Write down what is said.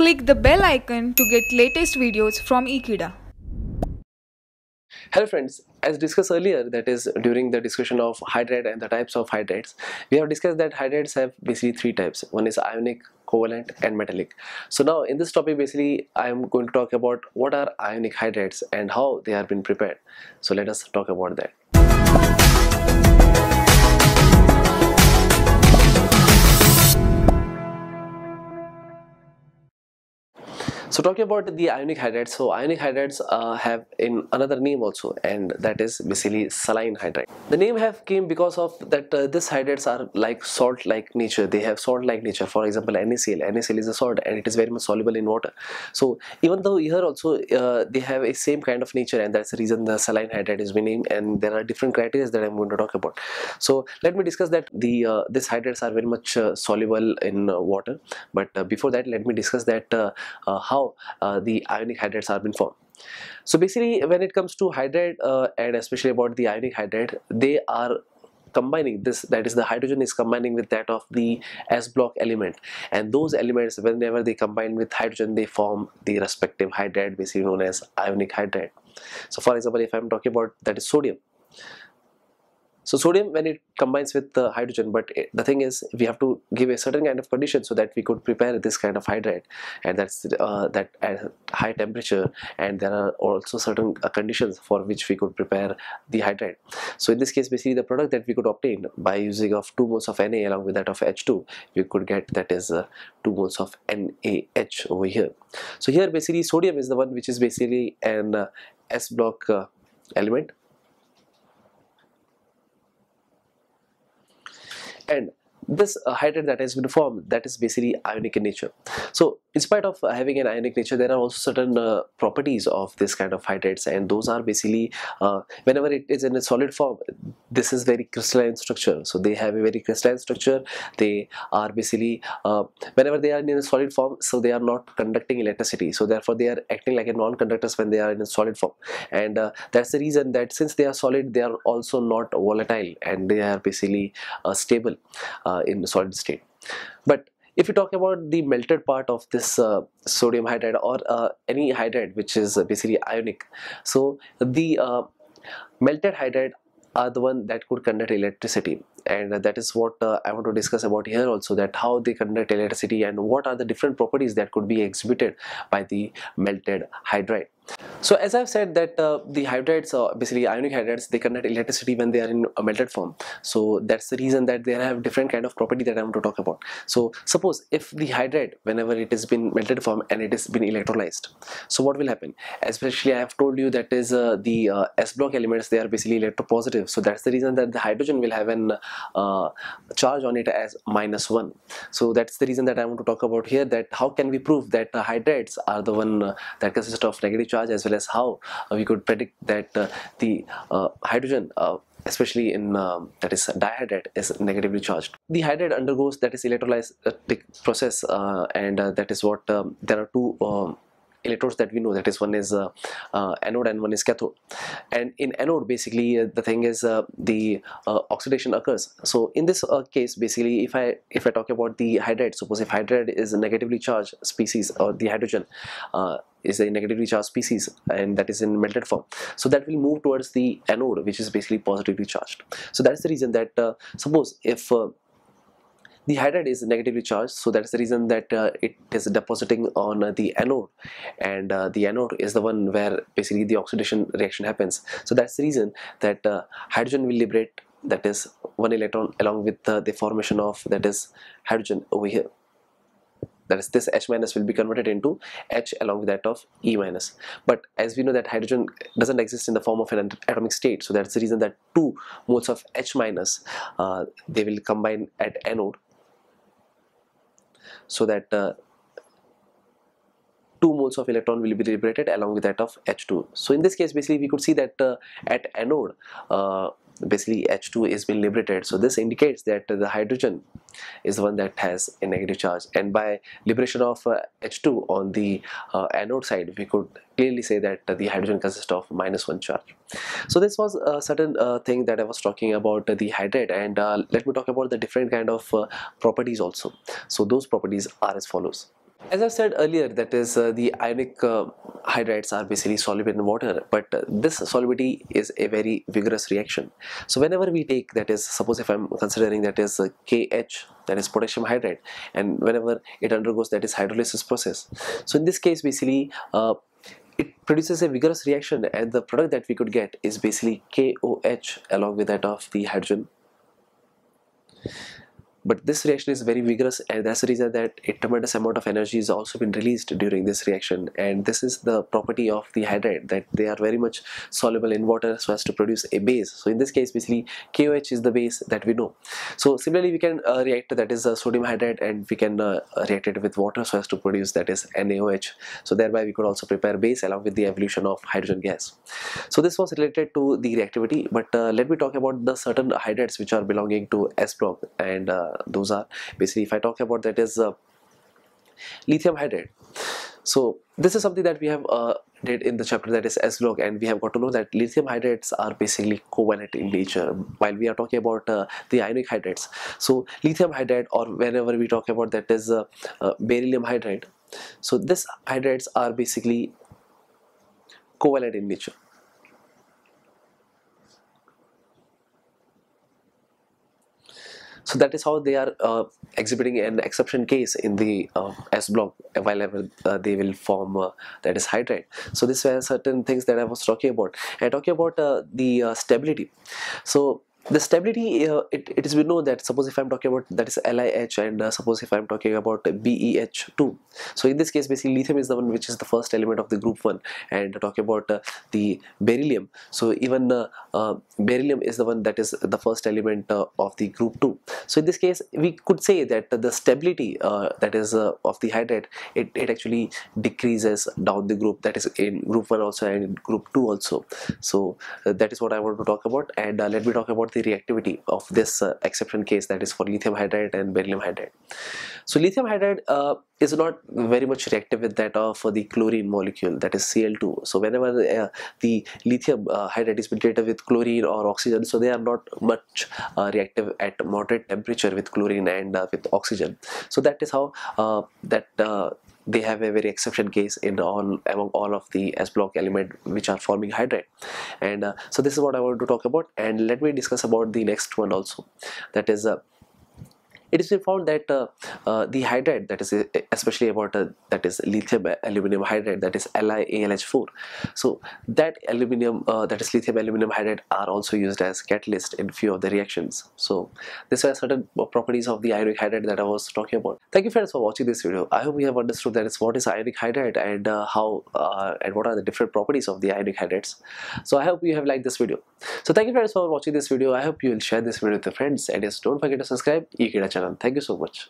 Click the bell icon to get latest videos from Ekeeda. Hello friends, as discussed earlier, that is during the discussion of hydride and the types of hydrides, we have discussed that hydrides have basically three types. One is ionic, covalent and metallic. So now in this topic basically I am going to talk about what are ionic hydrides and how they have been prepared. So let us talk about that. So talking about the ionic hydrides, so ionic hydrides have in another name also, and that is basically saline hydride. The name have came because of that these hydrides are like salt-like nature. They have salt-like nature. For example, NaCl is a salt and it is very much soluble in water. So even though here also they have a same kind of nature, and that's the reason the saline hydride is being named. And there are different criteria that I'm going to talk about. So let me discuss that these hydrides are very much soluble in water. But before that, let me discuss that how the ionic hydrides have been formed. So basically when it comes to hydride and especially about the ionic hydride, they are combining this, that is the hydrogen is combining with that of the s block element, and those elements whenever they combine with hydrogen they form the respective hydride, basically known as ionic hydride. So for example, if I'm talking about that is sodium. So sodium, when it combines with the hydrogen, but the thing is we have to give a certain kind of condition so that we could prepare this kind of hydride, and that's that at high temperature, and there are also certain conditions for which we could prepare the hydride. So in this case basically the product that we could obtain by using of 2 moles of Na along with that of H2, we could get that is 2 moles of NaH over here. So here basically sodium is the one which is basically an S block element. And this hydride that has been formed, that is basically ionic in nature. So in spite of having an ionic nature, there are also certain properties of this kind of hydrides, and those are basically whenever it is in a solid form, this is very crystalline structure. So they have a very crystalline structure. They are basically whenever they are in a solid form, so they are not conducting electricity, so therefore they are acting like a non-conductors when they are in a solid form. And that's the reason that since they are solid, they are also not volatile, and they are basically stable in the solid state. But if you talk about the melted part of this sodium hydride or any hydride which is basically ionic, so the melted hydride are the one that could conduct electricity, and that is what I want to discuss about here also, that how they conduct electricity and what are the different properties that could be exhibited by the melted hydride. So as I've said that the hydrides, basically ionic hydrides, they conduct electricity when they are in a melted form. So that's the reason that they have different kind of property that I want to talk about. So suppose if the hydride, whenever it has been melted form and it has been electrolyzed, so what will happen? Especially I have told you that is the s block elements, they are basically electropositive. So that's the reason that the hydrogen will have an charge on it as -1. So that's the reason that I want to talk about here, that how can we prove that hydrides are the one that consist of negative charge, as well as how we could predict that the hydrogen, especially in that is dihydride, is negatively charged. The hydride undergoes that is electrolytic process, and that is what there are two electrodes that we know, that is one is anode and one is cathode. And in anode basically the thing is the oxidation occurs. So in this case basically if I talk about the hydride, suppose if hydride is a negatively charged species, or the hydrogen is a negatively charged species, and that is in melted form, so that will move towards the anode which is basically positively charged. So that's the reason that suppose if the hydride is negatively charged, so that's the reason that it is depositing on the anode, and the anode is the one where basically the oxidation reaction happens. So that's the reason that hydrogen will liberate that is one electron along with the formation of that is hydrogen over here. That is this H- will be converted into H along with that of E-. But as we know that hydrogen doesn't exist in the form of an atomic state, so that's the reason that 2 moles of H-, they will combine at anode, so that 2 moles of electron will be liberated along with that of H2. So in this case basically we could see that at anode basically H2 is being liberated. So this indicates that the hydrogen is the one that has a negative charge, and by liberation of H2 on the anode side, we could clearly say that the hydrogen consists of -1 charge. So this was a certain thing that I was talking about the hydride, and let me talk about the different kind of properties also. So those properties are as follows. As I said earlier, that is the ionic hydrides are basically soluble in water, but this solubility is a very vigorous reaction. So whenever we take, that is, suppose if I'm considering that is KH, that is potassium hydride, and whenever it undergoes that is hydrolysis process. So in this case basically it produces a vigorous reaction, and the product that we could get is basically KOH along with that of the hydrogen. But this reaction is very vigorous, and that's the reason that a tremendous amount of energy is also been released during this reaction. And this is the property of the hydride, that they are very much soluble in water so as to produce a base. So in this case basically KOH is the base that we know. So similarly we can react that is sodium hydride, and we can react it with water so as to produce that is NaOH. So thereby we could also prepare base along with the evolution of hydrogen gas. So this was related to the reactivity, but let me talk about the certain hydrides which are belonging to S block, and those are basically, if I talk about that is lithium hydride. So this is something that we have did in the chapter that is S block, and we have got to know that lithium hydrides are basically covalent in nature while we are talking about the ionic hydrides. So lithium hydride, or whenever we talk about that is beryllium hydride, so this hydrides are basically covalent in nature. So that is how they are exhibiting an exception case in the S block, while they will form that is hydride. So these were certain things that I was talking about. And talking about the stability. So the stability, it is we know that suppose if I'm talking about that is LiH, and suppose if I'm talking about BeH2. So in this case basically lithium is the one which is the first element of the group 1, and talking about the beryllium. So even beryllium is the one that is the first element of the group 2. So in this case we could say that the stability that is of the hydride, it actually decreases down the group, that is in group 1 also and in group 2 also. So that is what I want to talk about, and let me talk about the reactivity of this exception case, that is for lithium hydride and beryllium hydride. So lithium hydride is not very much reactive with that of the chlorine molecule, that is Cl2. So whenever the lithium hydride is treated with chlorine or oxygen, so they are not much reactive at moderate temperature with chlorine and with oxygen. So that is how they have a very exception case in among all of the S block element which are forming hydride. And so this is what I want to talk about, and let me discuss about the next one also, that is it is found that the hydride, that is especially about that is lithium aluminum hydride, that is LiAlH4. So that aluminum that is lithium aluminum hydride are also used as catalyst in few of the reactions. So these are certain properties of the ionic hydride that I was talking about. Thank you friends for watching this video. I hope you have understood that is what is ionic hydride, and how and what are the different properties of the ionic hydrides. So I hope you have liked this video. So thank you friends for watching this video. I hope you will share this video with your friends, and yes, don't forget to subscribe Ekeeda channel. Thank you so much.